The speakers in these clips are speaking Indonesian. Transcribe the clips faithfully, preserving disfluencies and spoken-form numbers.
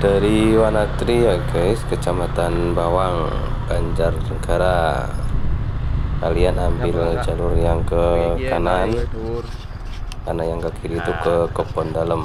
dari Wanatri ya guys, Kecamatan Bawang Banjarnegara. Kalian ambil jalur yang ke kanan, karena yang ke kiri itu ke Kepon Dalem.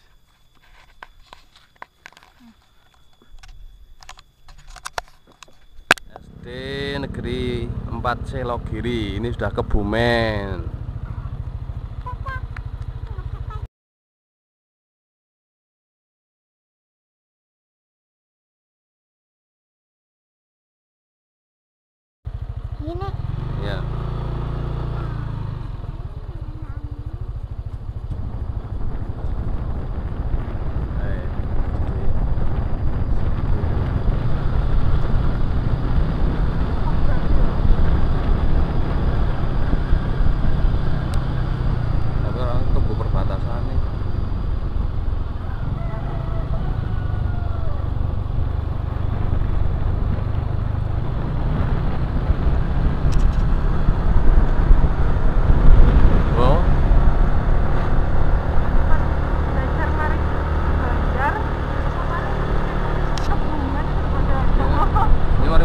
S D Negeri empat Selogiri, ini sudah Kebumen.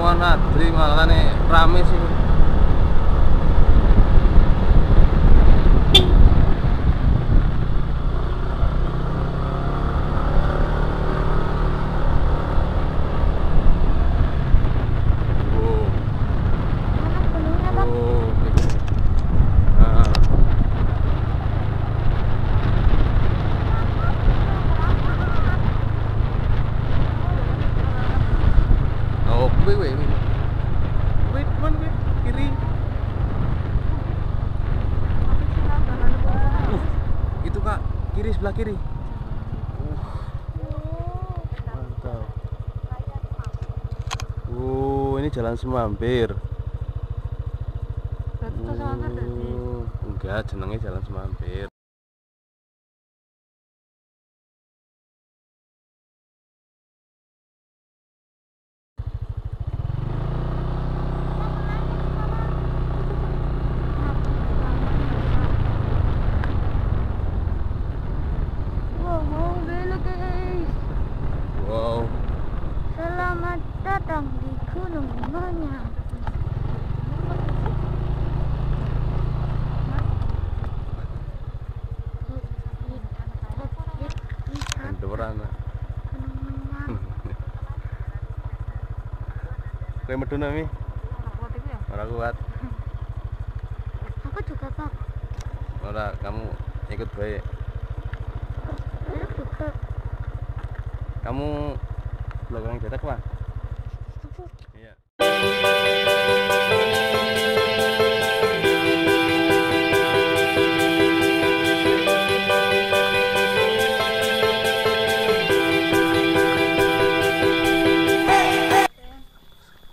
Wanatri malah nih rame sih. Kiri sebelah kiri. Mantap. Uh, ini jalan semampir. Uh, enggak, jenengnya jalan semampir. Datang di Gunung Menyan. Ora kuat. Aku juga, Pak. Ora, kamu ikut baik. Kamu belakang cetak, Pak.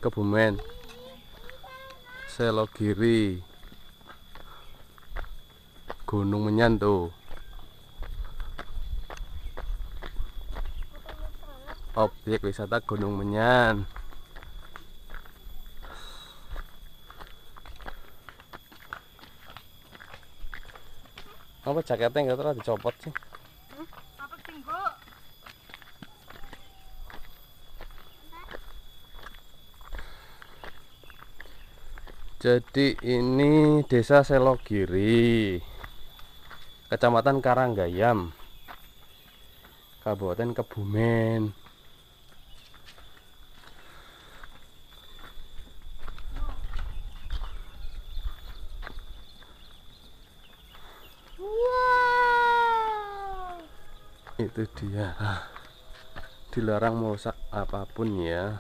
Kebumen Selogiri Gunung Menyan tuh. Objek wisata Gunung Menyan. Apa jaketnya enggak terlalu dicopot sih? Jadi ini desa Selogiri, Kecamatan Karanggayam, Kabupaten Kebumen. Wow. Itu dia, dilarang merusak apapun ya.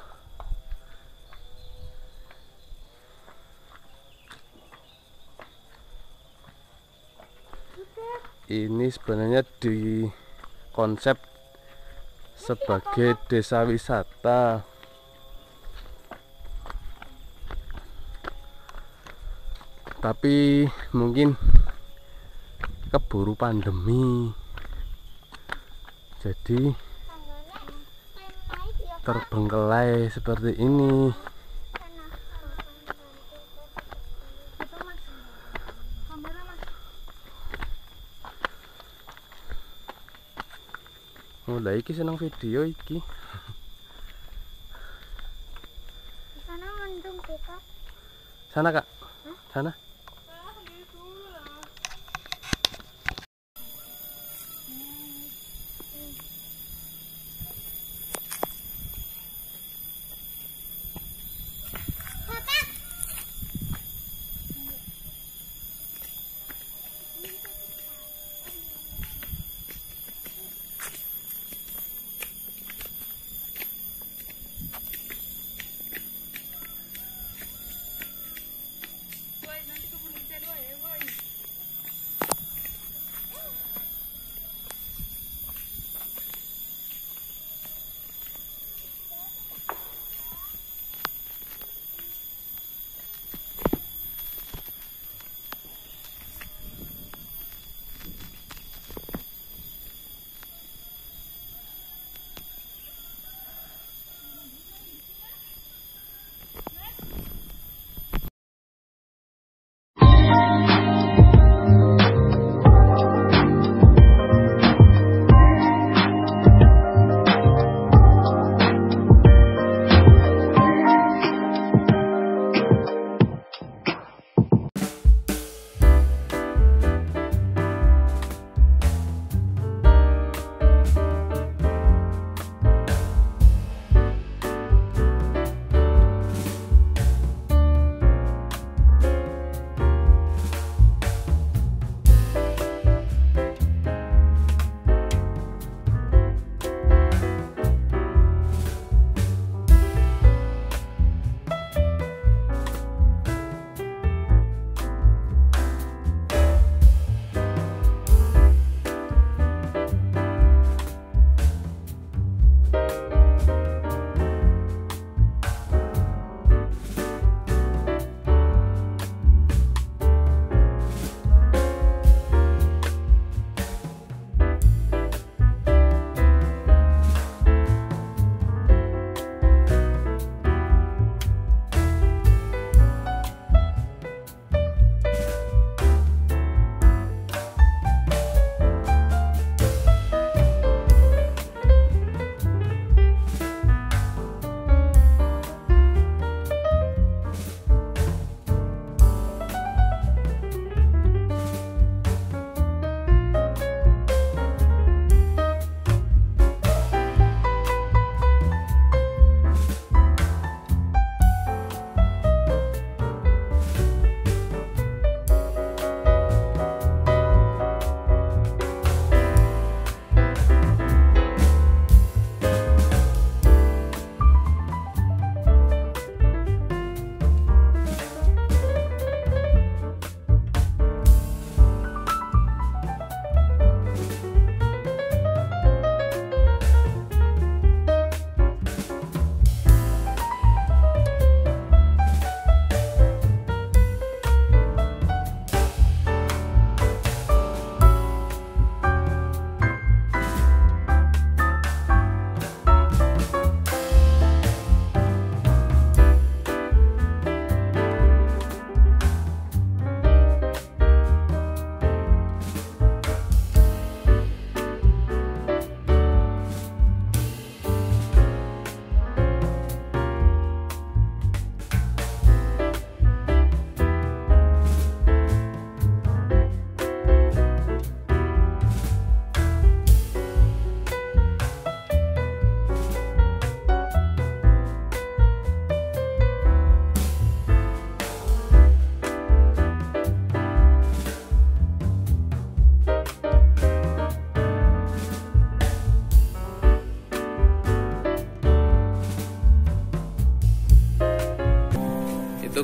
Ini sebenarnya di konsep sebagai desa wisata. Tapi mungkin keburu pandemi. Jadi terbengkelai seperti ini. Mulai iki seneng video iki. Di sana mendung, Kak. Sana, Kak. Hah? Sana.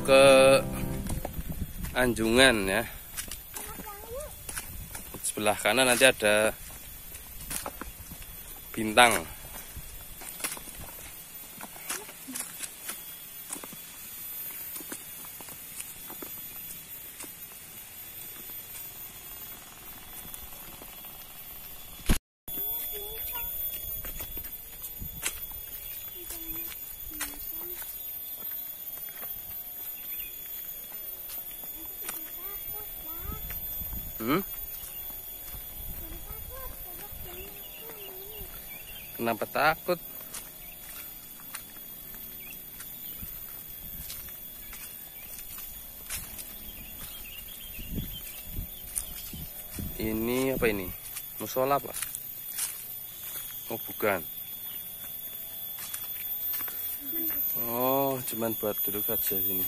ke Anjungan ya. Sebelah kanan nanti ada Bintang. Hmm? Kenapa takut? Ini apa ini? Musola apa? Oh bukan. Oh cuman buat duduk aja sini.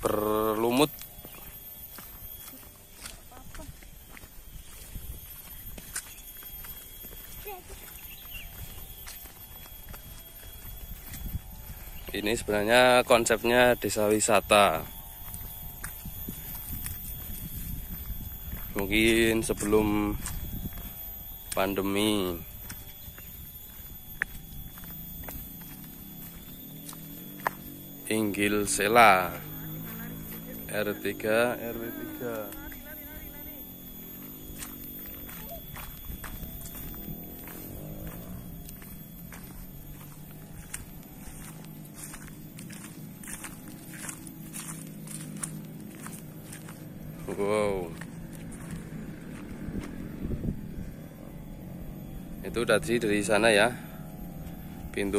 Berlumut. Ini sebenarnya konsepnya desa wisata. Mungkin sebelum pandemi. Inggil Sela. R tiga, R W tiga. Wow. Itu tadi dari sana ya. Pintu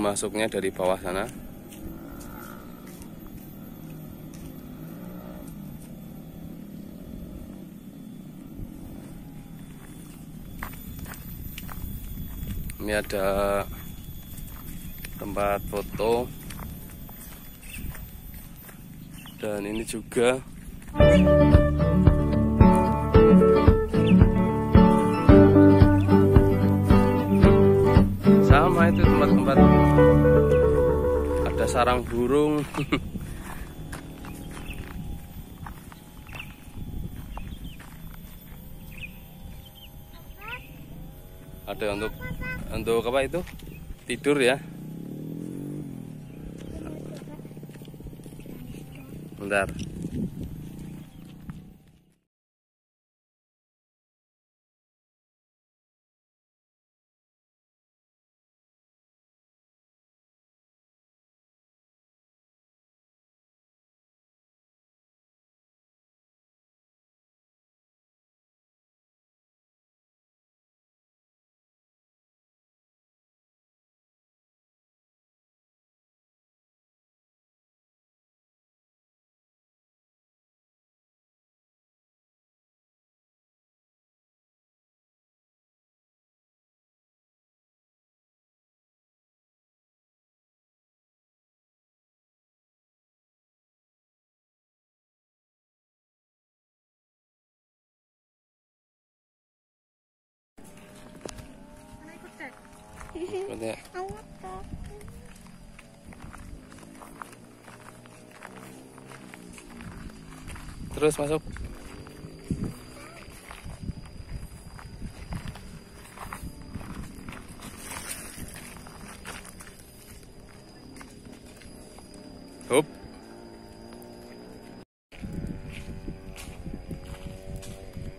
masuknya dari bawah sana. Ini ada tempat foto dan ini juga sama itu tempat-tempat ada sarang burung. Ada untuk untuk apa itu tidur ya. Bentar. Terus masuk. Hop.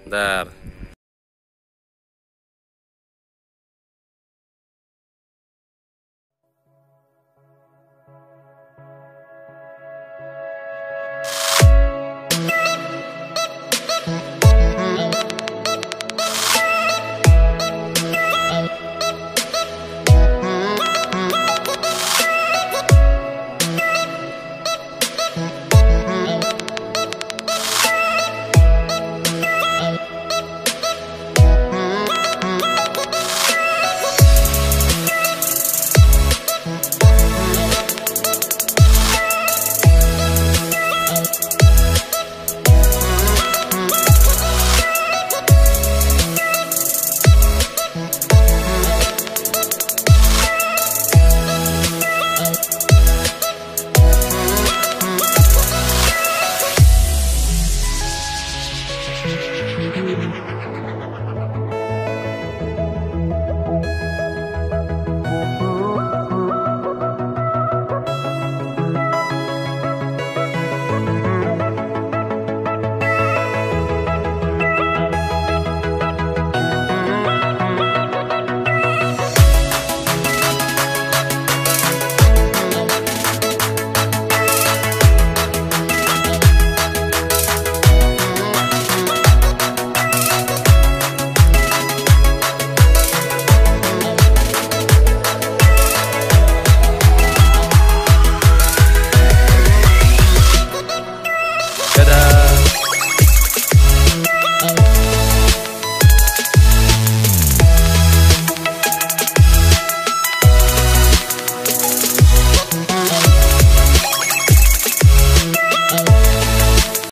Bentar.